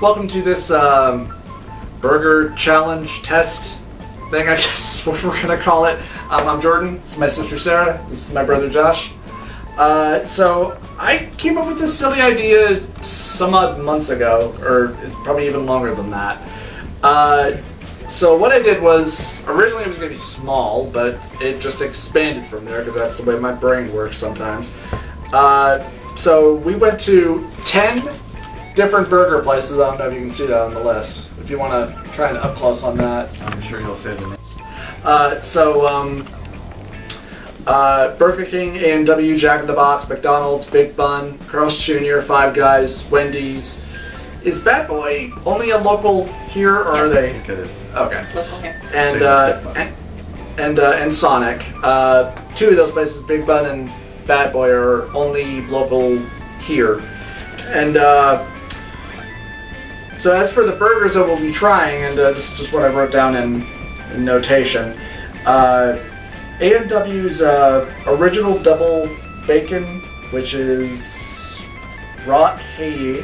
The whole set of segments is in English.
Welcome to this burger challenge test thing, I guess is what we're gonna call it. I'm Jordan, this is my sister Sarah, this is my brother Josh. So I came up with this silly idea some odd months ago, or it's probably even longer than that. So what I did was, originally it was going to be small, but it just expanded from there because that's the way my brain works sometimes. So we went to 10 different burger places. I don't know if you can see that on the list. If you want to try an up close on that, I'm sure you'll see it. Burger King, A&W, Jack in the Box, McDonald's, Big Bun, Carl's Jr., Five Guys, Wendy's. Is Bad Boy only a local here, or are they? I think it is. Okay. It's local here. And Sonic. Two of those places, Big Bun and Bad Boy, are only local here. And so as for the burgers that we'll be trying, and this is just what I wrote down in notation. A&W's original double bacon, which is raw hay.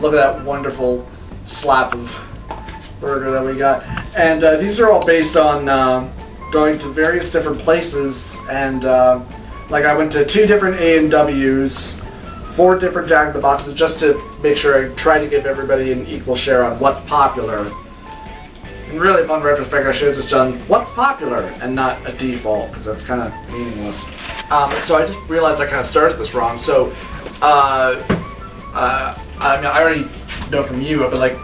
Look at that wonderful slap of burger that we got. And these are all based on going to various different places. And like I went to 2 different A&W's, 4 different Jack in the Boxes, just to make sure I try to give everybody an equal share on what's popular. And really, upon retrospect, I should have just done what's popular and not a default, because that's kind of meaningless. So I just realized I kind of started this wrong. So I mean, I already know from you, but like,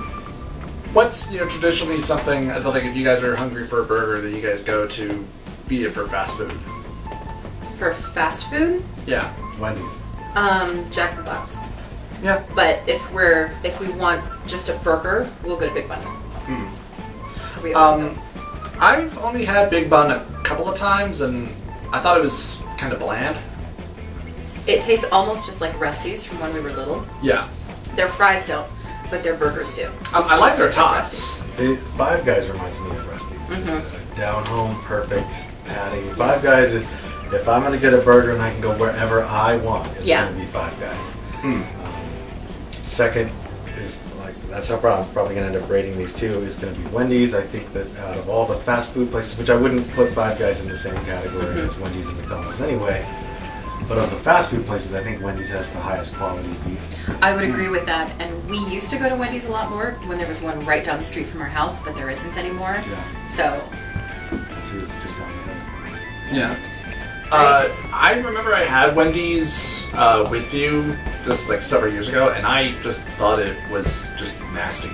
what's, you know, traditionally something that, like, if you guys are hungry for a burger, that you guys go to, be it for fast food? For fast food? Yeah, Wendy's. Jack in the Box. Yeah. But if we want just a burger, we'll go to Big Bun. Mm. So we always go. I've only had Big Bun a couple of times, and I thought it was kind of bland. It tastes almost just like Rusty's from when we were little. Yeah. Their fries don't, but their burgers do. I like their tots. Five Guys reminds me of Rusty's. Mm-hmm. Down home, perfect patty. Five Guys is, if I'm going to get a burger and I can go wherever I want, it's going to be Five Guys. Mm. Second is, like, that's how I'm probably going to end up rating these two, is going to be Wendy's. I think that out of all the fast food places, which I wouldn't put Five Guys in the same category as Wendy's and McDonald's anyway, but of the fast food places, I think Wendy's has the highest quality beef. I would agree with that, and we used to go to Wendy's a lot more when there was one right down the street from our house, but there isn't anymore. Yeah. So. Yeah. I remember I had Wendy's with you just like several years ago, and I just thought it was just nasty.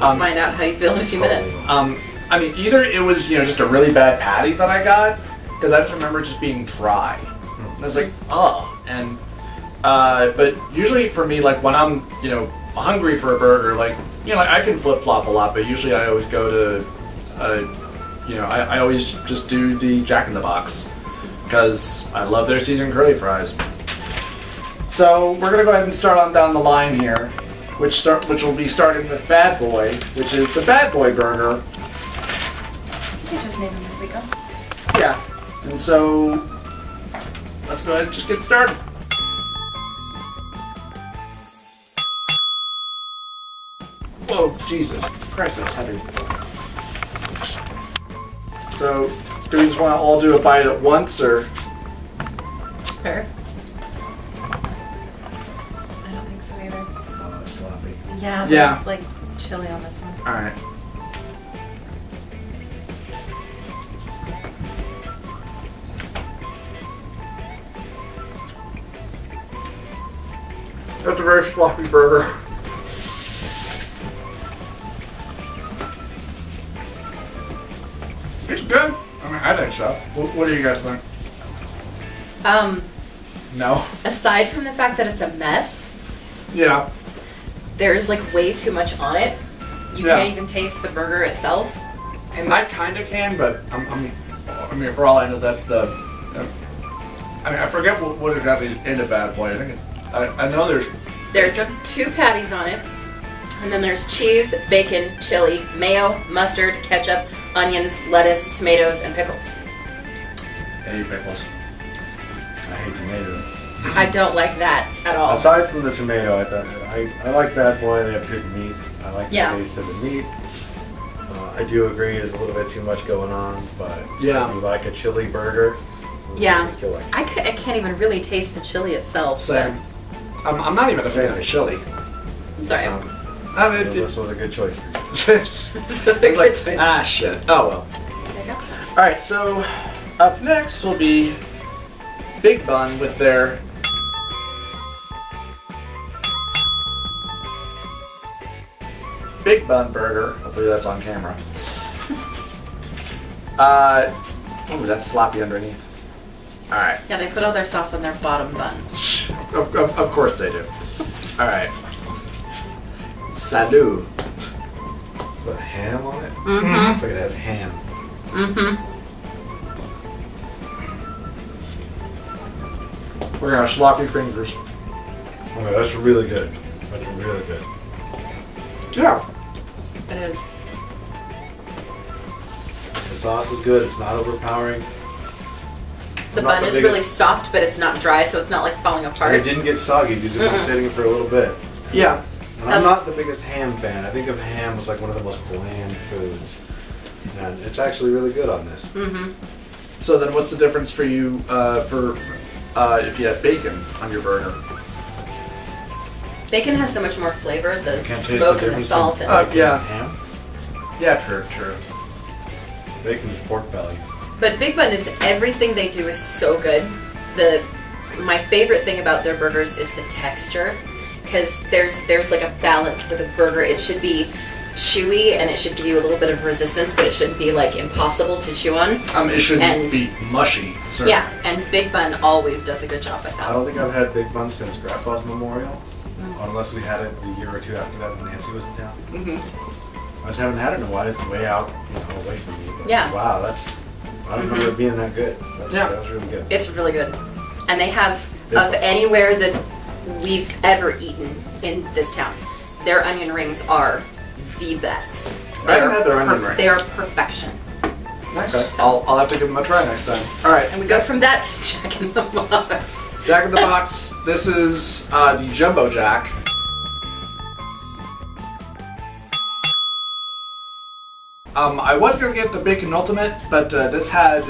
I'll find out how you feel in a few minutes. I mean, either it was, you know, just a really bad patty that I got, because I just remember just being dry. And I was like, oh, and but usually for me, like when I'm, you know, hungry for a burger, like, you know, like I can flip flop a lot, but usually I always go to, you know, I always just do the Jack in the Box because I love their seasoned curly fries. So we're gonna go ahead and start on down the line here, which will be starting with Bad Boy, which is the Bad Boy Burger. You just named him this week, huh? Yeah, and so. Let's go ahead and just get started. Whoa, Jesus Christ, that's heavy. So, do we just want to all do a bite at once, or? Sure. I don't think so either. Oh, that's sloppy. Yeah, there's like chili on this one. All right. That's a very sloppy burger. It's good. I mean, I think so. What do you guys think? No. Aside from the fact that it's a mess. Yeah. There's like way too much on it. You can't even taste the burger itself. And I kind of can, but I mean, for all I know, that's the. I mean, I forget what exactly is in a Bad Boy. I think it's. I know there's two patties on it, and then there's cheese, bacon, chili, mayo, mustard, ketchup, onions, lettuce, tomatoes, and pickles. I hate pickles. I hate tomatoes. I don't like that at all. Aside from the tomato, I like Bad Boy. They have good meat. I like the taste of the meat. I do agree there's a little bit too much going on, but if you like a chili burger, you'll like it. I can't even really taste the chili itself. Same. I'm not even a fan of the chili. Sorry. This was a good choice. This was a good choice. Ah, shit. Oh, well. There you go. Alright, so up next will be Big Bun with their... Big Bun Burger. Hopefully that's on camera. Ooh, that's sloppy underneath. Alright. Yeah, they put all their sauce on their bottom bun. Of course they do. Alright. Salut. Put ham on it? Mm-hmm. Looks like it has ham. Mm-hmm. We're gonna have sloppy fingers. Okay, that's really good. That's really good. Yeah. It is. The sauce is good. It's not overpowering. The bun is really soft, but it's not dry, so it's not like falling apart. And it didn't get soggy because it was sitting for a little bit. Yeah. And I'm not the biggest ham fan. I think of ham as like one of the most bland foods. And it's actually really good on this. Mm-hmm. So then what's the difference for you if you have bacon on your burger? Bacon has so much more flavor, the smoke and the salt. And ham? Yeah, true, true. Bacon is pork belly. But Big Bun is everything they do is so good. My favorite thing about their burgers is the texture, because there's like a balance with a burger. It should be chewy and it should give you a little bit of resistance, but it shouldn't be like impossible to chew on. It shouldn't be mushy. Certainly. Yeah, and Big Bun always does a good job at that. I don't think I've had Big Bun since Grandpa's memorial. Unless we had it the year or two after that when Nancy was in town. Mm-hmm. I just haven't had it in a while. It's way out, away from me. But yeah. Wow, I don't remember it being that good. That was really good. It's really good. And they have, of anywhere that we've ever eaten in this town, their onion rings are the best. I haven't had their onion rings. They are perfection. Nice. Okay. So. I'll have to give them a try next time. All right. And we go from that to Jack in the Box. Jack in the Box, this is the Jumbo Jack. I was going to get the Bacon Ultimate, but this had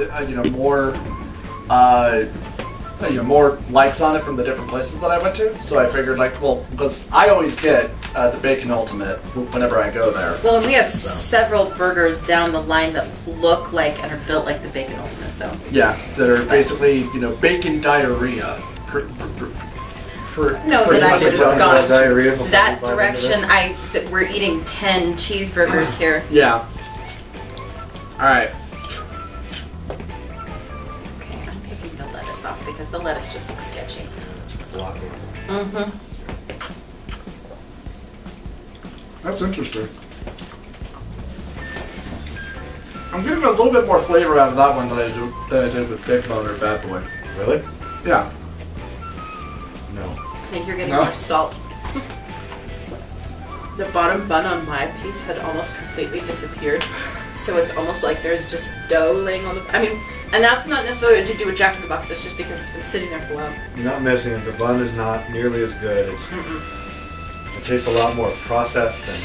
more likes on it from the different places that I went to, so I figured because I always get the Bacon Ultimate whenever I go there. Well, and we have several burgers down the line that look like and are built like the Bacon Ultimate, so. Yeah, that are basically, bacon diarrhea. I would have gone that direction. We're eating 10 cheeseburgers here. Yeah. All right. Okay, I'm picking the lettuce off because the lettuce just looks sketchy. Mm-hmm. That's interesting. I'm getting a little bit more flavor out of that one than I did with Big Bun or Bad Boy. Really? Yeah. No. I think you're getting more salt. The bottom bun on my piece had almost completely disappeared, so it's almost like there's just dough laying on the... and that's not necessarily to do with Jack in the Box, that's just because it's been sitting there for a while. You're not missing it. The bun is not nearly as good. It tastes a lot more processed and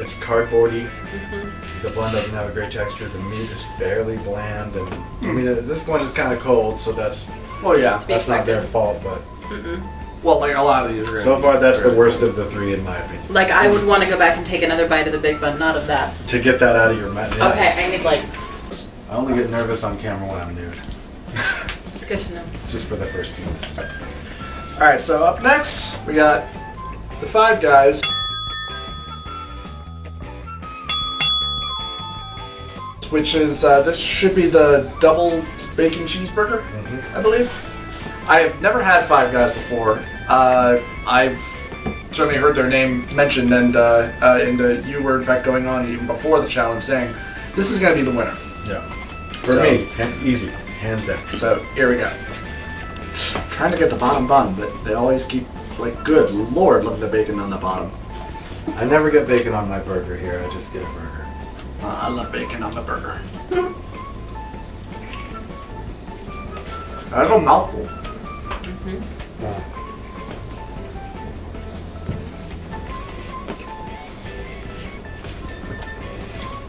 it's cardboardy. Mm-hmm. The bun doesn't have a great texture. The meat is fairly bland. And at this point it's kind of cold, so that's... Well, yeah. That's not their fault, but... Mm-mm. Well, like a lot of these are. So far, that's the worst of the three, in my opinion. Like, I would want to go back and take another bite of the Big Bun, not of that. To get that out of your mouth. Okay, I need I only get nervous on camera when I'm nude. It's good to know. Just for the first few minutes. All right, so up next we got the Five Guys. Which is, this should be the double bacon cheeseburger, I believe. I have never had Five Guys before. I've certainly heard their name mentioned, and you were in fact going on even before the challenge saying, this is going to be the winner. Yeah. For me, easy. Hands down. So, here we go. I'm trying to get the bottom bun, but they always keep, good lord, look at the bacon on the bottom. I never get bacon on my burger here, I just get a burger. I love bacon on the burger. That's a mouthful. Mm-hmm.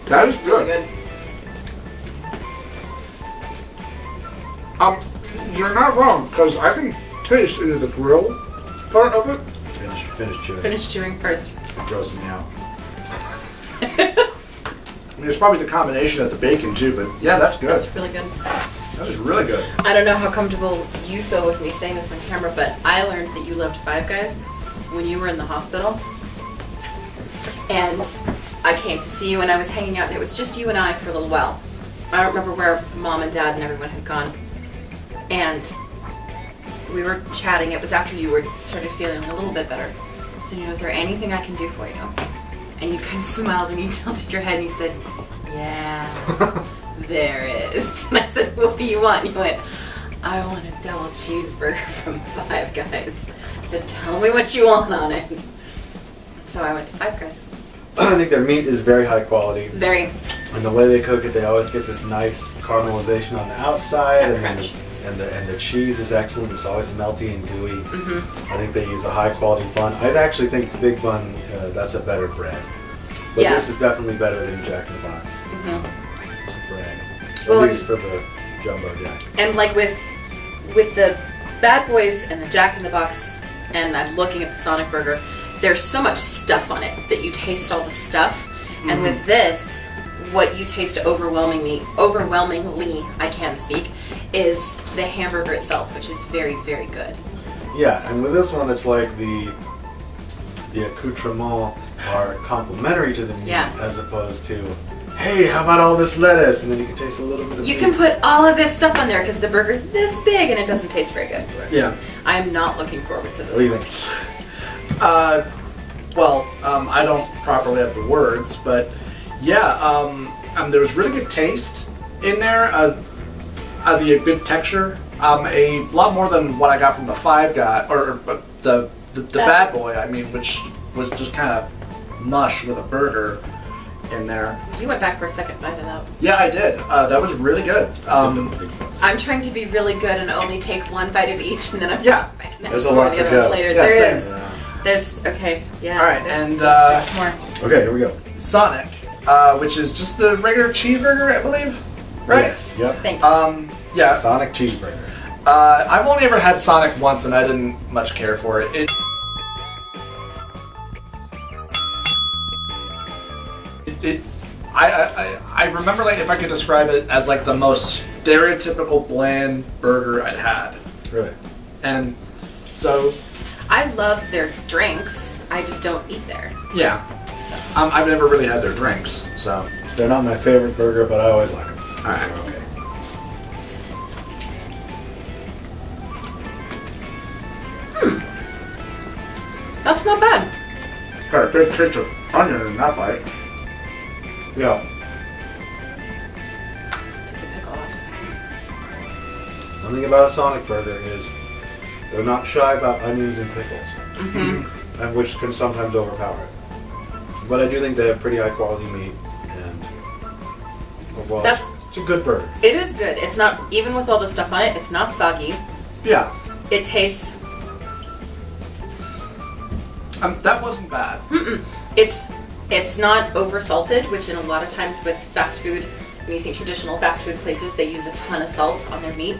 That is good. You're not wrong, because I can taste either the grill part of it. Finish chewing. Finish chewing first. It grows me out. I mean, it's probably the combination of the bacon too, but yeah, that's good. That's really good. That is really good. I don't know how comfortable you feel with me saying this on camera, but I learned that you loved Five Guys when you were in the hospital. And I came to see you and I was hanging out and it was just you and I for a little while. I don't remember where Mom and Dad and everyone had gone. And we were chatting. It was after you were started feeling a little bit better. So, you know, is there anything I can do for you? And you kind of smiled and you tilted your head and you said, yeah, there is. And I said, what do you want? And you went, I want a double cheeseburger from Five Guys. I said, tell me what you want on it. So I went to Five Guys. I think their meat is very high quality. Very. And the way they cook it, they always get this nice caramelization on the outside. And crunch. And the cheese is excellent. It's always melty and gooey. Mm-hmm. I think they use a high quality bun. I actually think Big Bun, that's a better bread. But yeah, this is definitely better than Jack in the Box. Mm-hmm. Bread. At least for the Jumbo Jack. And like with the Bad Boys and the Jack in the Box, and I'm looking at the Sonic Burger, there's so much stuff on it that you taste all the stuff. Mm-hmm. And with this, what you taste overwhelmingly, I can't speak, is the hamburger itself, which is very, very good. Yeah, so, and with this one, it's like the accoutrements are complementary to the meat, yeah, as opposed to, hey, how about all this lettuce? And then you can taste a little bit of meat. You can put all of this stuff on there because the burger's this big and it doesn't taste very good. Right. Yeah. I'm not looking forward to this. What do you think? I don't properly have the words, but yeah, there was really good taste in there. A good texture, a lot more than what I got from the Five Guy or the Bad Boy. I mean, which was just kind of mush with a burger in there. You went back for a second bite of that. Yeah, I did. That was really good. I'm trying to be really good and only take one bite of each, and then I'm there's a lot to go. Later. Yeah, there is. Yeah. There's all right, and six more. Okay, here we go. Sonic, which is just the regular cheeseburger, I believe. Right? Yes. Yep. Thank you. Yeah. Sonic cheeseburger. I've only ever had Sonic once, and I didn't much care for it. I remember, like, if I could describe it as like the most stereotypical bland burger I'd had. Really. And so, I love their drinks. I just don't eat there. Yeah. So. I've never really had their drinks, so they're not my favorite burger, but I always like them. All right. Okay. That's not bad. Got a big taste of onion in that bite. Yeah. Take the pickle off. One thing about a Sonic burger is they're not shy about onions and pickles, mm-hmm, and which can sometimes overpower it. But I do think they have pretty high quality meat, and overall, it's a good burger. It is good. It's not, even with all the stuff on it, it's not soggy. Yeah. It tastes. That wasn't bad. Mm-mm. It's not over salted, which in a lot of times with fast food, when you think traditional fast food places, they use a ton of salt on their meat.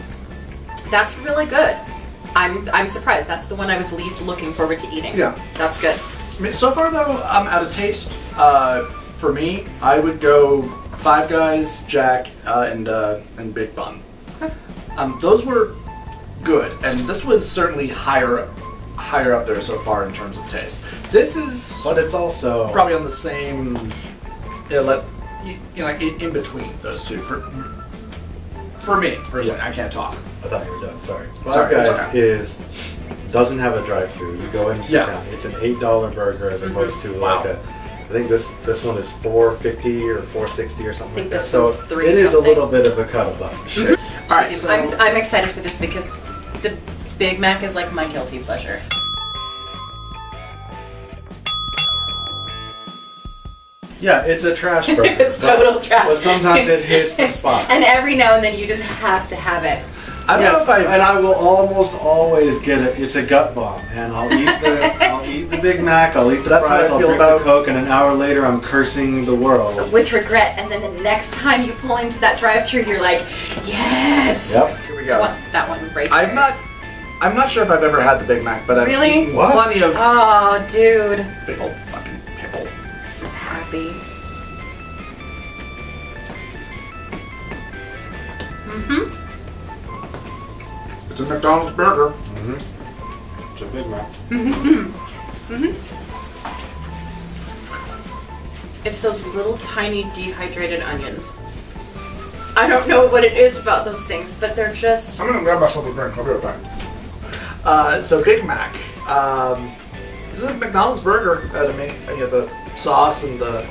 That's really good. I'm surprised. That's the one I was least looking forward to eating. Yeah. That's good. I mean, so far though, out of taste, for me, I would go Five Guys, Jack, and Big Bun. Okay. Those were good, and this was certainly higher up there so far in terms of taste. This is, but it's also probably on the same, like in between those two. For me personally, yeah. I can't talk. I thought you were done. Sorry. Five Guys doesn't have a drive-through. You go in and sit down. It's an $8 burger as opposed to like a. I think this one is $4.50 or $4.60 or something like that. So it is a little bit of a cut above. All right, so I'm excited for this because the Big Mac is like my guilty pleasure. Yeah, it's a trash burger. It's total trash. But sometimes it hits the spot. And every now and then you just have to have it. I will almost always get it. It's a gut bomb, and I'll eat the Big Mac, I'll eat the fries, I'll drink the Coke, and an hour later I'm cursing the world with regret. And then the next time you pull into that drive-thru, you're like, yes. Yep. Here we go. That one right there. I'm not sure if I've ever had the Big Mac, but I've eaten plenty of. Oh, dude. Big old fucking pickle. This is happy. Mm-hmm. It's a McDonald's burger. Mm-hmm. It's a Big Mac. Mm-hmm. Mm-hmm. It's those little tiny dehydrated onions. I don't know what it is about those things, but they're just... I'm gonna grab myself a drink. I'll be right back. So Big Mac. It's a McDonald's burger to me. You know, the sauce and the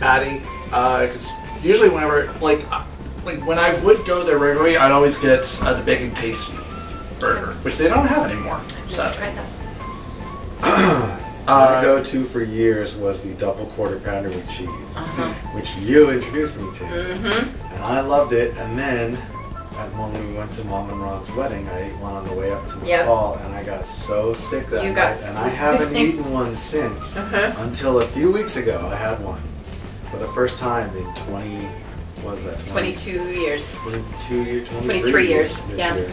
patty. Because usually whenever, like when I would go there regularly, I'd always get the bacon paste burger, which they don't have anymore. So tried that. My go-to for years was the double quarter pounder with cheese, which you introduced me to, and I loved it. And then when we went to Mom and Ron's wedding, I ate one on the way up to McCall, and I got so sick that night, and I haven't eaten one since. Until a few weeks ago, I had one for the first time in 20. What was that? 22 years. 22 years. 23 years. Yeah. Year.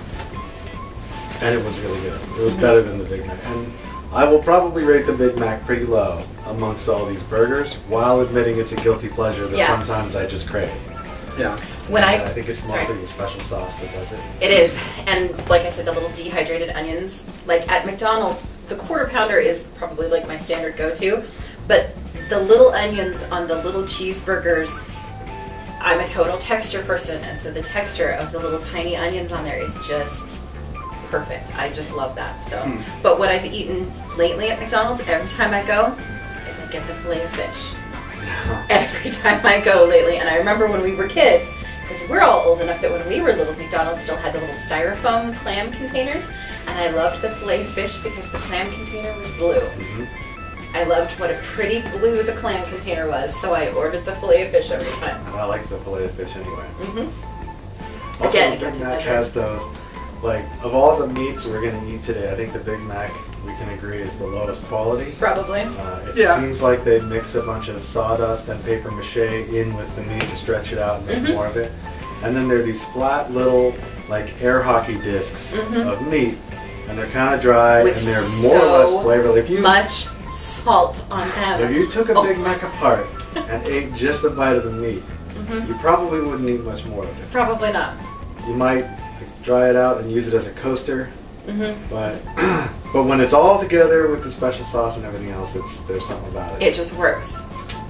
And it was really good. It was better than the Big Mac. And I will probably rate the Big Mac pretty low amongst all these burgers, while admitting it's a guilty pleasure that sometimes I just crave. Yeah. When I think it's mostly the special sauce that does it. It is. And like I said, the little dehydrated onions. Like at McDonald's, the quarter pounder is probably like my standard go-to, but the little onions on the little cheeseburgers, I'm a total texture person, and so the texture of the little tiny onions on there is just... perfect. I just love that. So, but what I've eaten lately at McDonald's, every time I go, is I get the filet of fish. Every time I go lately, and I remember when we were kids, because we're all old enough that when we were little, McDonald's still had the little styrofoam clam containers, and I loved the filet of fish because the clam container was blue. I loved what a pretty blue the clam container was, so I ordered the filet of fish every time. And I like the filet of fish anyway. Also, again, Big Mac has those. Like, of all the meats we're going to eat today, I think the Big Mac, we can agree, is the lowest quality. Probably. It seems like they mix a bunch of sawdust and paper mache in with the meat to stretch it out and make more of it. And then there are these flat little, like, air hockey discs of meat, and they're kind of dry, and they're more or less flavorless. If you much salt on them. If you took a Big Mac apart and ate just a bite of the meat, you probably wouldn't eat much more of it. Probably not. You might... dry it out and use it as a coaster, but when it's all together with the special sauce and everything else, it's there's something about it. It just works,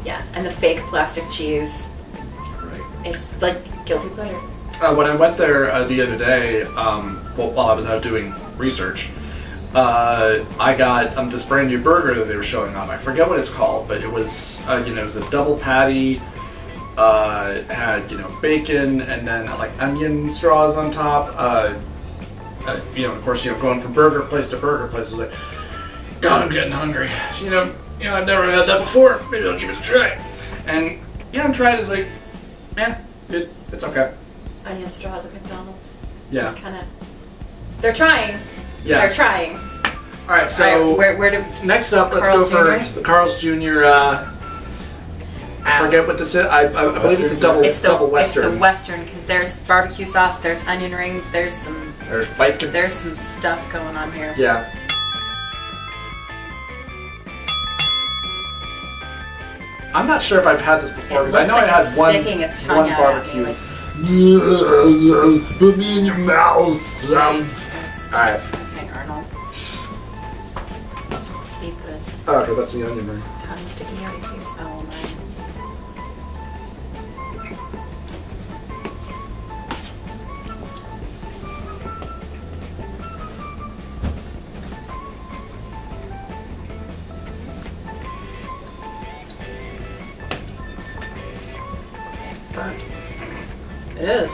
and the fake plastic cheese, it's like guilty pleasure. When I went there the other day, while I was out doing research, I got this brand new burger that they were showing off. I forget what it's called, but it was you know, it was a double patty. It had, you know, bacon and then like onion straws on top. You know, of course, you know, going from burger place to burger place, I was like, God, I'm getting hungry. You know, I've never had that before. Maybe I'll give it a try. And yeah, I'm trying. It's like, it's okay. Onion straws at McDonald's. Yeah. It's kind of. They're trying. Yeah. They're trying. All right. So where do next up? Let's go for the Carl's Jr. I forget what this is. I believe it's a double Western. It's the Western, because there's barbecue sauce, there's onion rings, there's some... there's bacon. There's some stuff going on here. Yeah. I'm not sure if I've had this before, because I know like I had one barbecue. Like... put me in your mouth. All right. Okay, Arnold. Let's keep the... oh, okay, that's the onion ring. Tongue sticking out of your face. Oh, my... it is.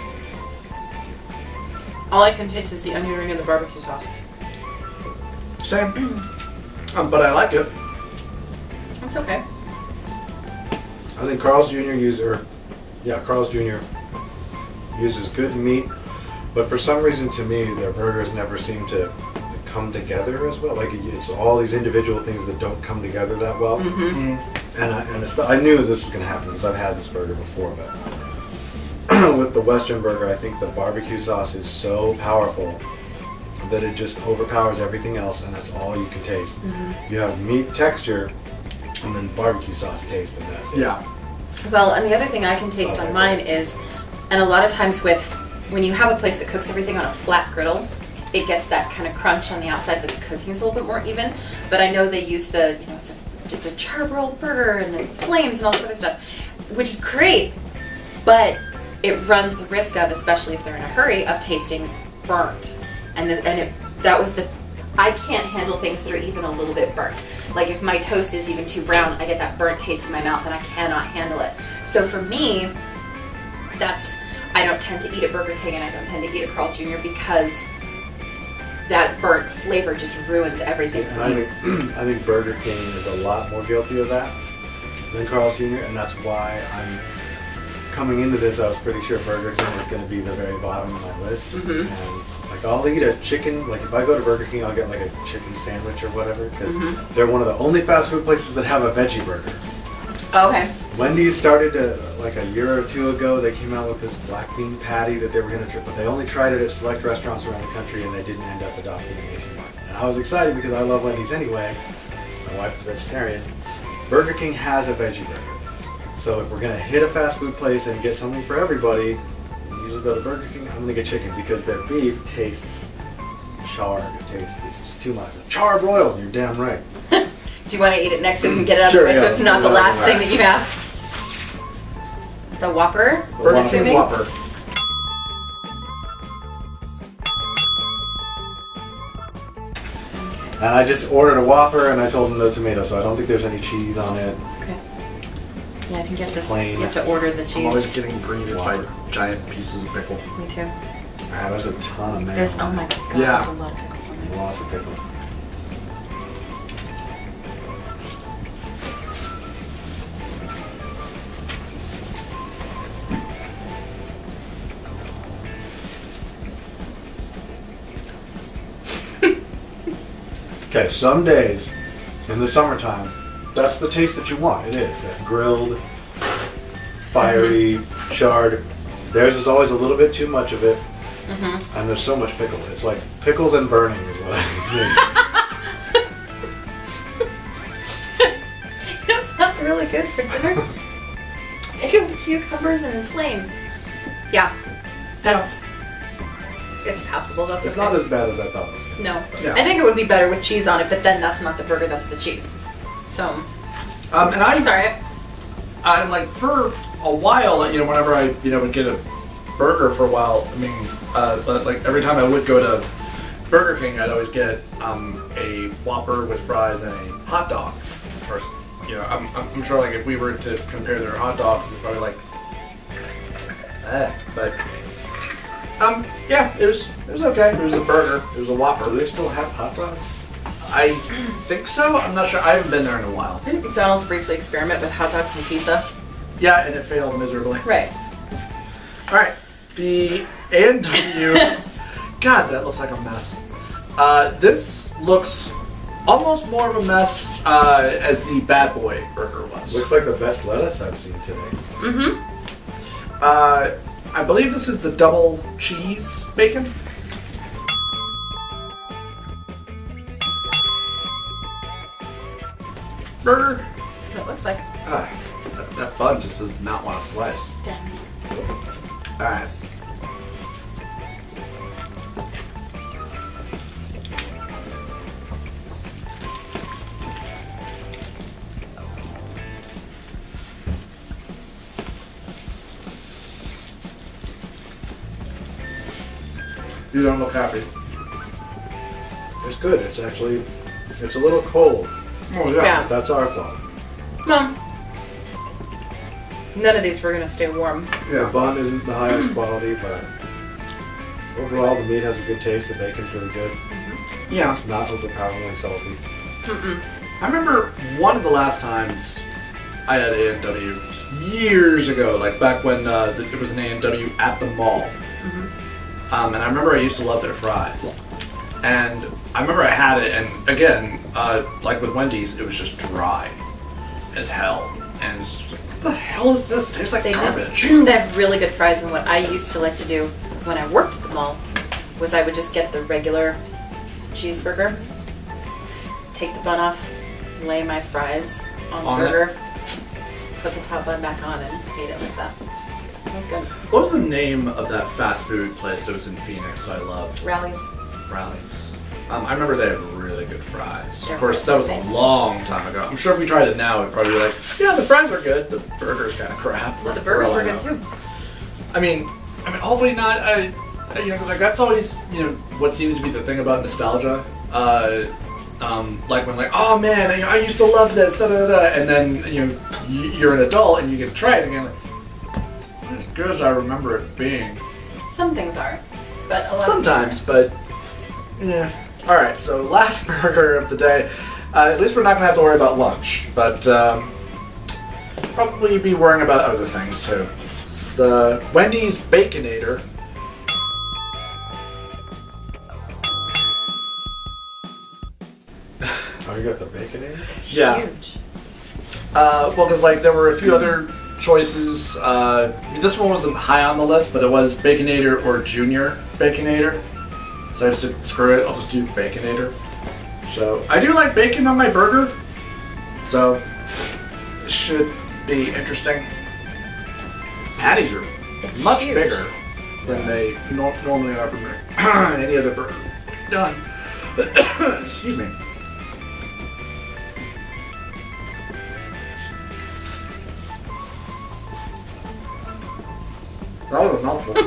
All I can taste is the onion ring and the barbecue sauce. Same. But I like it. It's okay. I think Carl's Jr. uses good meat, But for some reason, to me, their burgers never seem to come together as well. Like, it's all these individual things that don't come together that well. Mm-hmm. And I knew this was going to happen because I've had this burger before, but with the Western burger, I think the barbecue sauce is so powerful that it just overpowers everything else, and that's all you can taste. Mm-hmm. You have meat texture, and then barbecue sauce taste, and that's it. Yeah. Well, and the other thing I can taste on mine is, and a lot of times when you have a place that cooks everything on a flat griddle, it gets that kind of crunch on the outside that the cooking is a little bit more even. But I know they use the, you know, it's a charbroiled burger and the flames and all this other stuff, which is great, but it runs the risk of, especially if they're in a hurry, of tasting burnt. I can't handle things that are even a little bit burnt. Like if my toast is even too brown, I get that burnt taste in my mouth and I cannot handle it. So for me, I don't tend to eat at Burger King and I don't tend to eat at Carl's Jr. because that burnt flavor just ruins everything for me. I think Burger King is a lot more guilty of that than Carl's Jr. and that's why coming into this, I was pretty sure Burger King was going to be the very bottom of my list. Mm-hmm. And like, I'll eat a chicken. Like if I go to Burger King, I'll get like a chicken sandwich or whatever because mm-hmm. they're one of the only fast food places that have a veggie burger. Okay. Wendy's started to, like a year or two ago. They came out with this black bean patty that they were going to try, but they only tried it at select restaurants around the country, and they didn't end up adopting it nationwide. And I was excited because I love Wendy's anyway. My wife is vegetarian. Burger King has a veggie burger. So if we're going to hit a fast food place and get something for everybody, we usually go to Burger King. I'm going to get chicken because their beef tastes charred. It's just too much. Charbroiled, you're damn right. Do you want to eat it next so we can get it out of the way so it's not the last thing that you have? The Whopper? Burger Whopper. And I just ordered a Whopper and I told them no tomato, so I don't think there's any cheese on it. Okay. Yeah, I think you have to order the cheese. I'm always getting greeted by giant pieces of pickle. Me too. Wow, there's a ton of mayo. Oh my god, yeah. There's a lot of pickles on there. Lots of pickles. Okay, some days in the summertime, that's the taste that you want. It is that grilled, fiery, mm-hmm. charred. Theirs is always a little bit too much of it, mm-hmm. and there's so much pickle. It's like pickles and burning is what I think. You know, it sounds really good for dinner. Pickled cucumbers and in flames. Yeah, that's. Yeah. It's passable. It's okay. Not as bad as I thought it was gonna be. No. Yeah. I think it would be better with cheese on it, but then that's not the burger, that's the cheese. So, it's all right. I like for a while, you know, whenever I would get a burger for a while. I mean, like every time I would go to Burger King, I'd always get a Whopper with fries and a hot dog. Of course, you know, I'm sure like if we were to compare their hot dogs, it's probably like, but. Yeah, it was okay. It was a burger. It was a Whopper. Do they still have hot dogs? I think so. I'm not sure. I haven't been there in a while. Didn't McDonald's briefly experiment with hot dogs and pizza? Yeah, and it failed miserably. Right. All right. The A&W. God, that looks like a mess. This looks almost more of a mess as the Bad Boy Burger was. Looks like the best lettuce I've seen today. Mm-hmm. I believe this is the double cheese bacon. Burger. That's what it looks like. That bun just does not want to slice. Alright. You don't look happy. It's good. It's actually, it's a little cold. Oh yeah. That's our fault. No. None of these were gonna stay warm. Yeah. The bun isn't the highest quality, but overall the meat has a good taste. The bacon's really good. Mm-hmm. Yeah. It's not overpoweringly salty. Mm-mm. I remember one of the last times I had A&W years ago, like back when it was an A&W at the mall. Mm-hmm. And I remember I used to love their fries. And I remember I had it, and again, like with Wendy's, it was just dry as hell. And it's just like, what the hell is this? It tastes like garbage. They have really good fries, and what I used to like to do when I worked at the mall was I would just get the regular cheeseburger, take the bun off, lay my fries on the burger, put the top bun back on, and eat it like that. It was good. What was the name of that fast food place that was in Phoenix that I loved? Rallies. Rallies. I remember they have really good fries. Of course, that was a long time ago. I'm sure if we tried it now, we'd probably be like, yeah, the fries are good, the burger's kind of crap. Well, the burgers were good too. I mean, hopefully not. You know, because like that's always, you know, what seems to be the thing about nostalgia. Like when like, oh man, I used to love this, da da da, and then you know, you're an adult and you get to try it again. Like, as good as I remember it being. Some things are, but a lot sometimes, but yeah. All right, so last burger of the day. At least we're not gonna have to worry about lunch, but probably be worrying about other things too. It's the Wendy's Baconator. Oh, you got the Baconator? It's huge. Well, because like there were a few other choices. This one wasn't high on the list, but it was Baconator or Junior Baconator. So I just said, screw it, I'll just do Baconator. So, I do like bacon on my burger, so it should be interesting. Patties are much bigger than they normally are from any other burger done. Excuse me. That was a mouthful.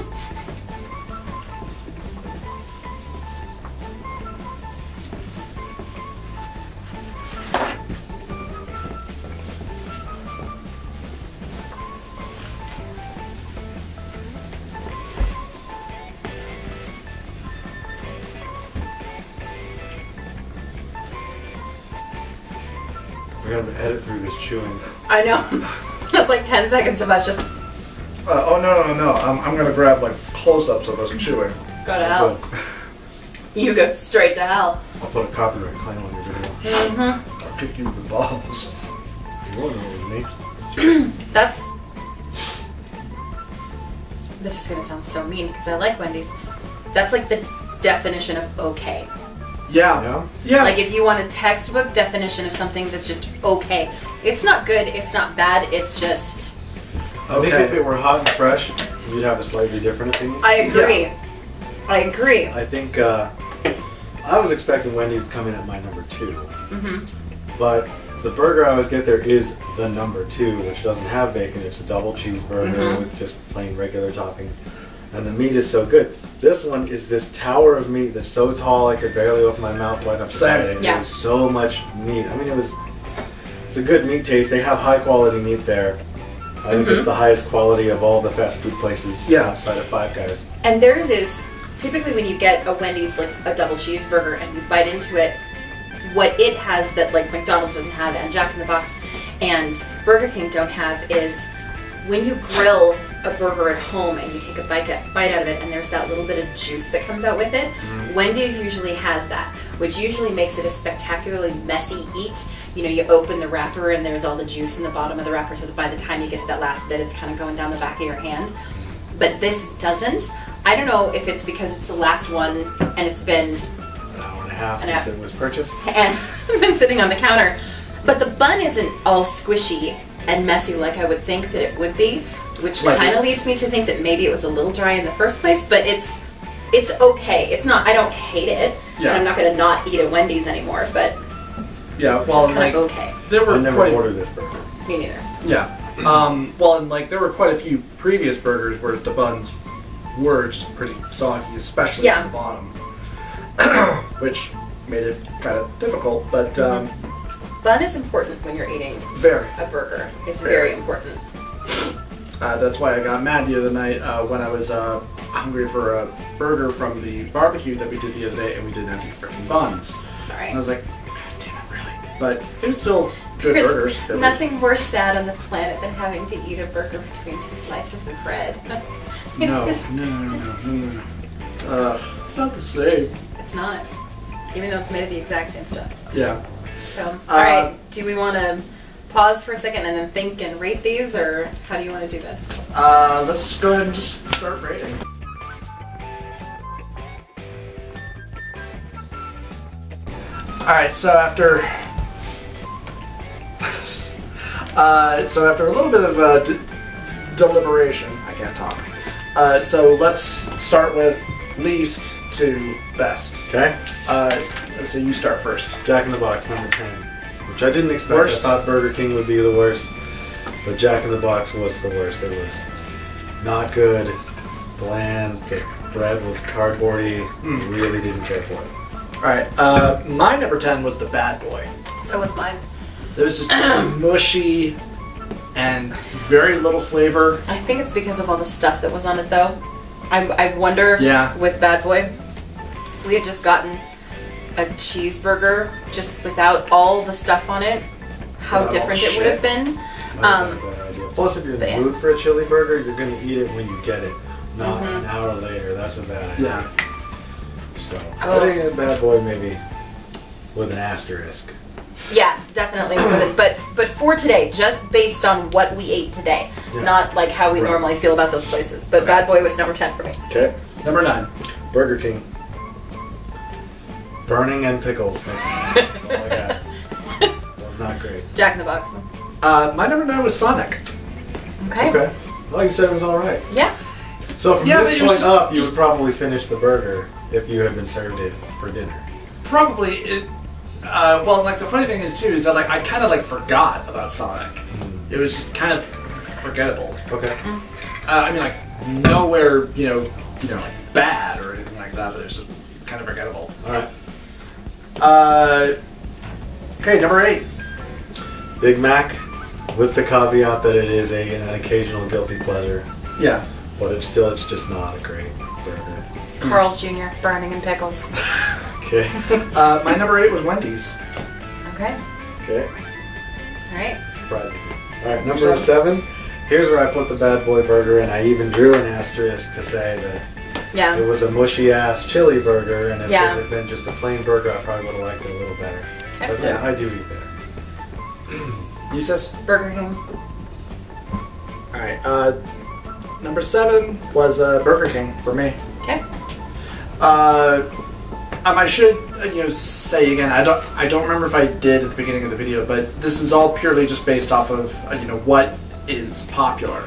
I'm gonna edit through this chewing. I know. Like 10 seconds of us just. Oh no no no! I'm gonna grab like close-ups of us chewing. Go to hell. You go straight to hell. I'll put a copyright claim on your video. Mm-hmm. I'll kick you in the balls. You won't know what it means. That's. This is gonna sound so mean because I like Wendy's. That's like the definition of okay. Yeah. Yeah. Like if you want a textbook definition of something that's just okay. It's not good, it's not bad, it's just... Okay. I think if it were hot and fresh, you'd have a slightly different opinion. I agree. Yeah. I agree. I think, I was expecting Wendy's to come in at my number 2. Mm-hmm. But the burger I always get there is the number 2, which doesn't have bacon. It's a double cheeseburger with just plain regular toppings. And the meat is so good. This one is this tower of meat that's so tall I could barely open my mouth wide up side. It was so much meat. I mean, it's a good meat taste. They have high quality meat there. I think it's the highest quality of all the fast food places outside of Five Guys. And theirs is, typically when you get a Wendy's, like a double cheeseburger, and you bite into it, what it has that like McDonald's doesn't have and Jack in the Box and Burger King don't have is when you grill a burger at home and you take a bite out of it and there's that little bit of juice that comes out with it, Wendy's usually has that, which usually makes it a spectacularly messy eat. You know, you open the wrapper and there's all the juice in the bottom of the wrapper so that by the time you get to that last bit, it's kind of going down the back of your hand. But this doesn't. I don't know if it's because it's the last one and it's been... an hour and a half since it was purchased. And it's been sitting on the counter. But the bun isn't all squishy and messy like I would think that it would be. Which kind of leads me to think that maybe it was a little dry in the first place, but it's okay. It's not. I don't hate it, and I'm not going to not eat at Wendy's anymore. But yeah, well, it's kind of okay. I never ordered this burger. Me neither. Yeah. Well, and like there were quite a few previous burgers where the buns were just pretty soggy, especially at the bottom, which made it kind of difficult. But bun is important when you're eating a burger. It's very important. That's why I got mad the other night when I was hungry for a burger from the barbecue that we did the other day, and we didn't have any freaking buns. Sorry. And I was like, God damn it, really? But it was still good burgers. Nothing more sad on the planet than having to eat a burger between two slices of bread. It's just... No. It's not the same. It's not. Even though it's made of the exact same stuff. Yeah. So, alright, do we want to pause for a second and then think and rate these, or how do you want to do this? Let's go ahead and just start rating. Alright, so after a little bit of deliberation, I can't talk. So let's start with least to best. Okay. So you start first. Jack in the Box, number 10, which I didn't expect. Worst? I thought Burger King would be the worst, but Jack in the Box was the worst. It was not good, bland, the bread was cardboardy, really didn't care for it. Alright, my number 10 was the Bad Boy. So was mine. It was just mushy and very little flavor. I think it's because of all the stuff that was on it, though. I wonder, yeah, with Bad Boy, if we had just gotten a cheeseburger just without all the stuff on it, how different it would have been. Plus, if you're in the mood for a chili burger, you're going to eat it when you get it, not an hour later. That's a bad idea. Yeah. So, I think a Bad Boy maybe with an asterisk. Yeah, definitely with it. But for today, just based on what we ate today, not like how we normally feel about those places. But Bad Boy was number 10 for me. Okay. Number 9. Burger King. Burning and pickles. That's all I got. That was not great. Jack in the Box. My number 9 was Sonic. Okay. Okay. Well, you said it was alright. Yeah. So from this point up, you would probably finish the burger if you had been served it for dinner. Probably. Well, like the funny thing is too is that like I kind of like forgot about Sonic. It was just kind of forgettable. Okay. I mean, like nowhere you know like bad or anything like that, but it was just kind of forgettable. All right. Okay, number 8. Big Mac, with the caveat that it is an occasional guilty pleasure. Yeah. But it's just not a great burger. Carl's Jr. Burning and pickles. Okay. My number 8 was Wendy's. Okay. Okay. All right. Surprising. All right, number 7. Here's where I put the Bad Boy Burger, and I even drew an asterisk to say that it was a mushy-ass chili burger, and if it had been just a plain burger, I probably would have liked it a little better. But I do eat there. You says? Burger King. All right. Number 7 was Burger King for me. Okay. I should say again, I don't remember if I did at the beginning of the video, but this is all purely just based off of what is popular.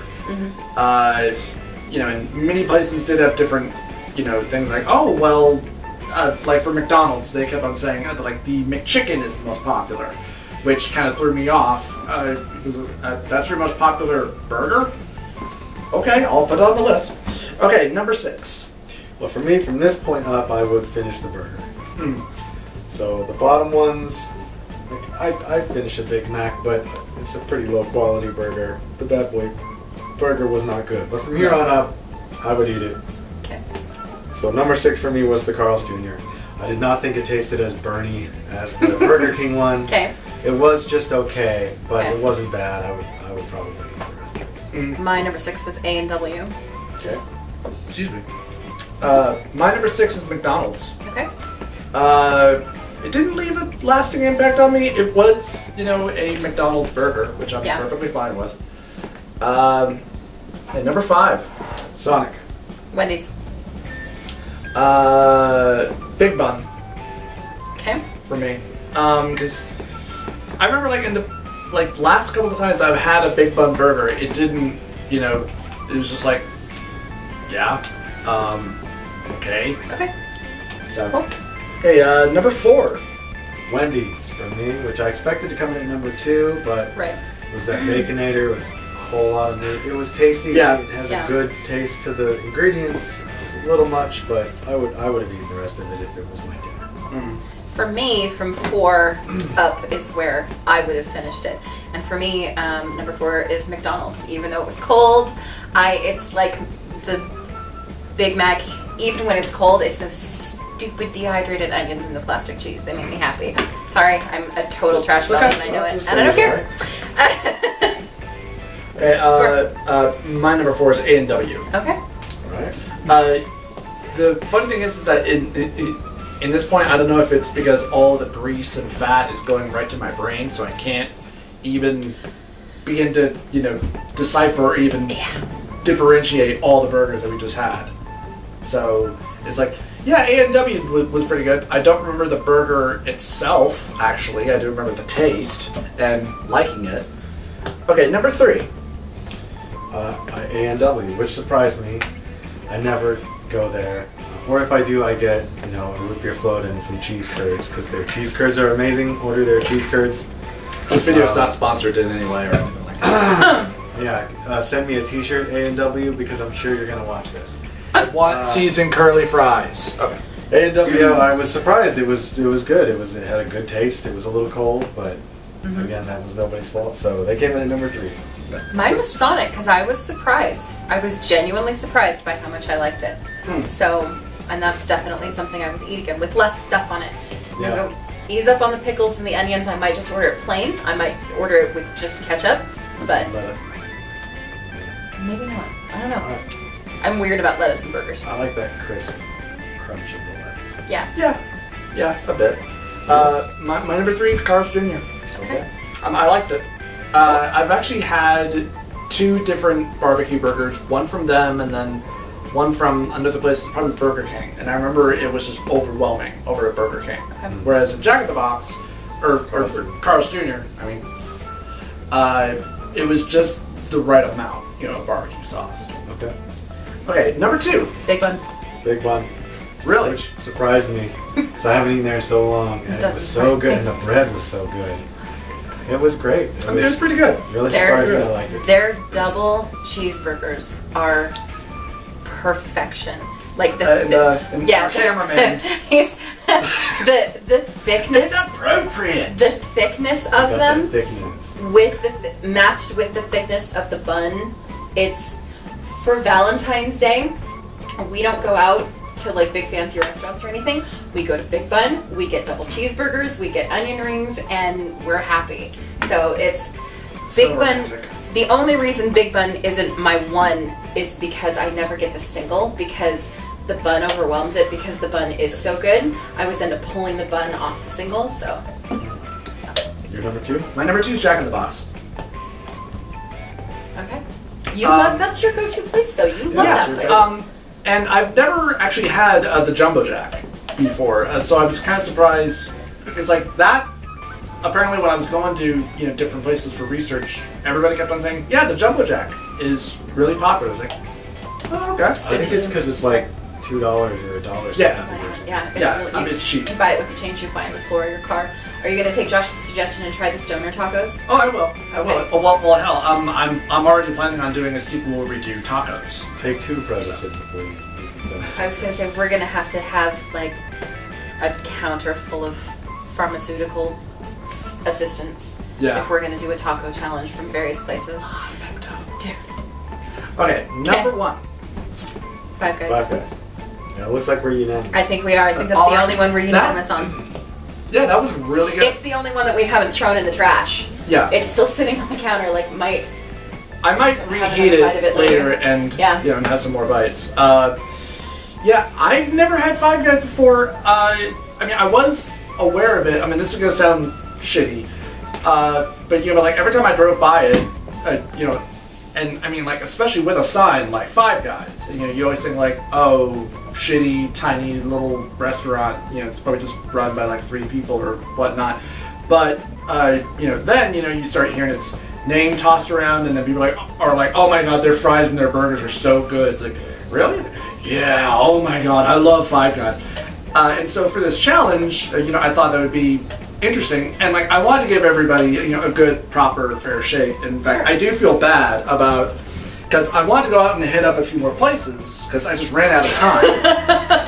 And many places did have different things like like for McDonald's they kept on saying like the McChicken is the most popular, which kind of threw me off because that's your most popular burger. Okay, I'll put it on the list. Okay, number 6. Well, for me, from this point up, I would finish the burger. So the bottom ones, like, I finish a Big Mac, but it's a pretty low quality burger. The Bad Boy Burger was not good, but from here on up, I would eat it. Okay. So number 6 for me was the Carl's Jr. I did not think it tasted as burny as the Burger King one. Okay. It was just okay, but it wasn't bad. I would probably eat the rest of it. My number 6 was A&W. Okay. Excuse me. My number 6 is McDonald's. Okay. It didn't leave a lasting impact on me. It was, a McDonald's burger, which I'm perfectly fine with. And number 5. Sonic. Wendy's. Big Bun. Okay. For me. Because I remember, like, in the last couple of times I've had a Big Bun burger, it didn't, it was just like, yeah. Okay. Okay. So cool. Hey, number 4. Wendy's for me, which I expected to come in at number 2, but it was that Baconator. It was a whole lot of meat. It was tasty. Yeah. It has a good taste to the ingredients. A little much, but I would have eaten the rest of it if it was my dinner. For me, from 4 up is where I would have finished it. And for me, number 4 is McDonald's. Even though it was cold, it's like the Big Mac, even when it's cold, it's those stupid dehydrated onions and the plastic cheese. They make me happy. Sorry, I'm a total trash bag, and I know it, and I don't care. Okay, my number 4 is A&W. Okay. All right. the funny thing is that in this point, I don't know if it's because all the grease and fat is going right to my brain, so I can't even begin to, you know, decipher or even differentiate all the burgers that we just had. So it's like, yeah, A&W was pretty good. I don't remember the burger itself, actually. I do remember the taste and liking it. Okay, number three. A&W, which surprised me. I never go there. Or if I do, I get, you know, a root beer float and some cheese curds, because their cheese curds are amazing. Order their cheese curds. This video is not sponsored in any way or anything like that. Yeah, send me a t-shirt, A&W, because I'm sure you're going to watch this. I want seasoned curly fries. Okay. A&W, I was surprised. It was good. It had a good taste. It was a little cold, but again, that was nobody's fault. So they came in at number three. Mine was Sonic, because I was surprised. I was genuinely surprised by how much I liked it. So, and that's definitely something I would eat again with less stuff on it. Yeah. Go ease up on the pickles and the onions. I might just order it plain. I might order it with just ketchup, but lettuce. Maybe not. I don't know. Right. I'm weird about lettuce and burgers. I like that crisp crunch of the lettuce. Yeah. Yeah. Yeah, a bit. My number three is Carl's Jr. Okay. I liked it. I've actually had two different barbecue burgers, one from them and then one from another place, probably Burger King. And I remember it was just overwhelming over at Burger King. Okay. Whereas in Jack in the Box, or Carl's Jr., I mean, it was just the right amount, you know, of barbecue sauce. Okay. Okay, number two. Big Bun. Big Bun. Really? Which surprised me, because I haven't eaten there in so long, and it was so good, and the bread was so good. It was great. It was pretty good. Really surprised me I liked it. Their double cheeseburgers are perfection. Like the cameraman. He's the thickness. It's appropriate. The thickness of them, with the matched with the thickness of the bun. It's for Valentine's Day. We don't go out to like big fancy restaurants or anything. We go to Big Bun, we get double cheeseburgers, we get onion rings, and we're happy. So it's Big Bun. The only reason Big Bun isn't my one is because I never get the single, because the bun overwhelms it, because the bun is so good. I always end up pulling the bun off the single, so. Your number two? My number two is Jack in the Box. Okay. You love, that's your go-to place though. You love that place. And I've never actually had the Jumbo Jack before, so I was kind of surprised, because like that, apparently when I was going to, you know, different places for research, everybody kept on saying, yeah, the Jumbo Jack is really popular. I was like, oh, okay. I think it's because it's like $2 or $1. Yeah. Yeah, it's really cheap. You can buy it with the change you find on the floor of your car. Are you gonna take Josh's suggestion and try the stoner tacos? Oh, I will. Okay. I will. Oh, well, hell, I'm already planning on doing a sequel where we do tacos. Take two processes before you eat the stoner. I was gonna say we're gonna have to have like a counter full of pharmaceutical assistants. Yeah. If we're gonna do a taco challenge from various places. Oh, dude. Okay, number one. Five Guys. Five Guys. Yeah, it looks like we're unanimous. I think we are. I think that's the only one we're unanimous on. Yeah, that was really good. It's the only one that we haven't thrown in the trash. Yeah. It's still sitting on the counter, like, I might reheat it later and, you know, and have some more bites. Yeah, I've never had Five Guys before. I mean, I was aware of it. I mean, this is going to sound shitty. But, you know, like, every time I drove by it, you know, and, I mean, like, especially with a sign, like, Five Guys. You know, you always think, like, oh, shitty, tiny, little restaurant, you know, it's probably just run by, like, three people or whatnot. But, you know, then, you know, you start hearing its name tossed around, and then people are like, oh, my God, their fries and their burgers are so good. It's like, really? Yeah, oh, my God, I love Five Guys. And so for this challenge, you know, I thought that would be interesting, and like I wanted to give everybody, you know, a good, proper, fair shake. In fact, I do feel bad about, because I wanted to go out and hit up a few more places because I just ran out of time.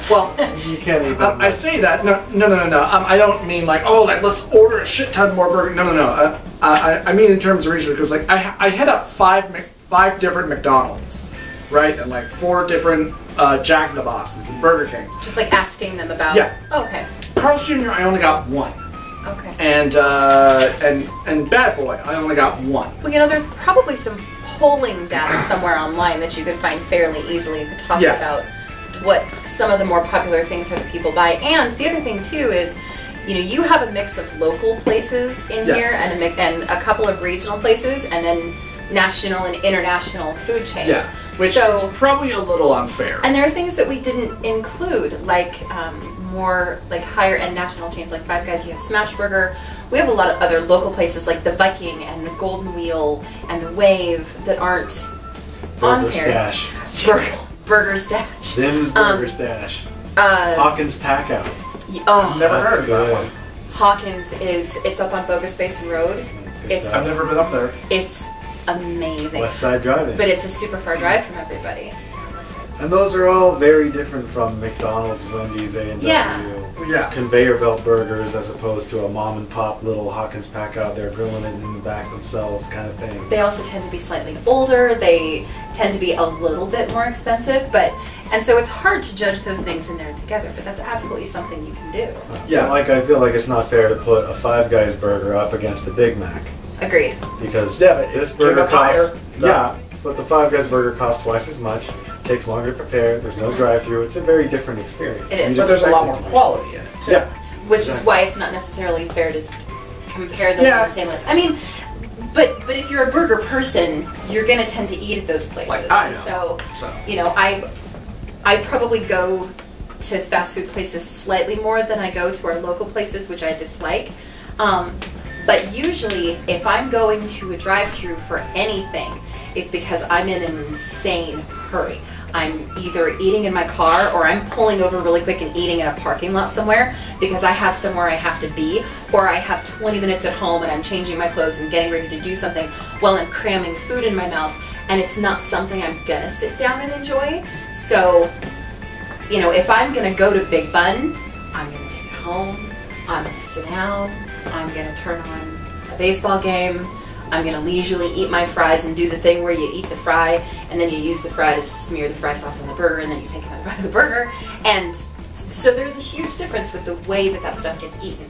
Well, you can't even. I say that no. I don't mean like, oh, like let's order a shit ton more burger. No. I mean in terms of research, because like I hit up five different McDonald's, right, and like four different Jack in the Boxes and Burger Kings. Just like asking them about. Yeah. Oh, okay. Carl's Jr. I only got one. Okay. And Bad Boy, I only got one. Well, you know, there's probably some polling data somewhere online that you could find fairly easily that talks about what some of the more popular things are that people buy. And the other thing too is, you know, you have a mix of local places in yes. here and a couple of regional places, and then national and international food chains. Yeah, which is probably a little unfair. And there are things that we didn't include, like more like higher end national chains like Five Guys. You have Smashburger. We have a lot of other local places like the Viking and the Golden Wheel and the Wave that aren't on here. Burger Stash. Zim's Burger Stash. Hawkins Packout. Oh, never heard of that one. Hawkins is, it's up on Bogus Basin Road. I've never been up there. It's amazing. West Side Driving. But it's a super far drive from everybody. And those are all very different from McDonald's, Wendy's, A&W, conveyor belt burgers, as opposed to a mom and pop little Hawkins pack out there grilling it in the back themselves kind of thing. They also tend to be slightly older. They tend to be a little bit more expensive, but and so it's hard to judge those things in there together. But that's absolutely something you can do. Yeah, like I feel like it's not fair to put a Five Guys burger up against a Big Mac. Agreed. Because this burger costs but the Five Guys burger costs twice as much. Takes longer to prepare. There's no drive-through. It's a very different experience. It is. But there's a lot more quality in it too. Yeah, which is why it's not necessarily fair to compare them on the same list. I mean, but if you're a burger person, you're gonna tend to eat at those places. Like I know. So you know, I probably go to fast food places slightly more than I go to our local places, which I dislike. But usually, if I'm going to a drive-through for anything, it's because I'm in an insane hurry. I'm either eating in my car or I'm pulling over really quick and eating in a parking lot somewhere because I have somewhere I have to be, or I have 20 minutes at home and I'm changing my clothes and getting ready to do something while I'm cramming food in my mouth, and it's not something I'm gonna sit down and enjoy. So, you know, if I'm gonna go to Big Bun, I'm gonna take it home, I'm gonna sit down, I'm gonna turn on a baseball game, I'm going to leisurely eat my fries and do the thing where you eat the fry and then you use the fry to smear the fry sauce on the burger and then you take another bite of the burger. And so there's a huge difference with the way that that stuff gets eaten.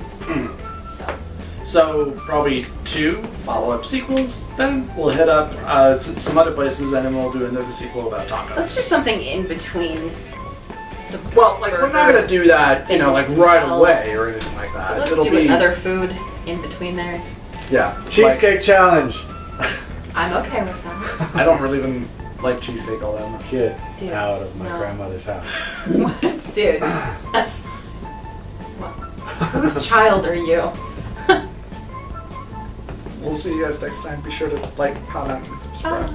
So probably 2 follow-up sequels then. We'll hit up some other places and then we'll do another sequel about tacos. Let's do something in between. Well, like we're not going to do that, you know, like right away or anything like that. Let's do another food in between there. Yeah. Cheesecake challenge. I'm okay with that. I don't really even like cheesecake all that much. Get out of my grandmother's house. What? Dude, that's... What? Whose child are you? We'll see you guys next time. Be sure to like, comment, and subscribe.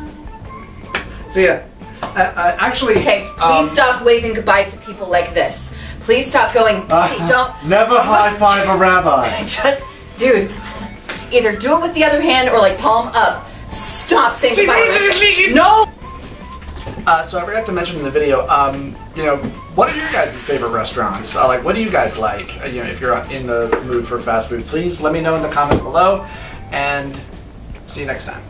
See ya. Actually... Okay, please stop waving goodbye to people like this. Please stop going... don't... Never high-five a rabbi. Just... Dude... Either do it with the other hand or like palm up. Stop saying goodbye. No! So I forgot to mention in the video, you know, what are your guys' favorite restaurants? Like, what do you guys like? You know, if you're in the mood for fast food, please let me know in the comments below. And see you next time.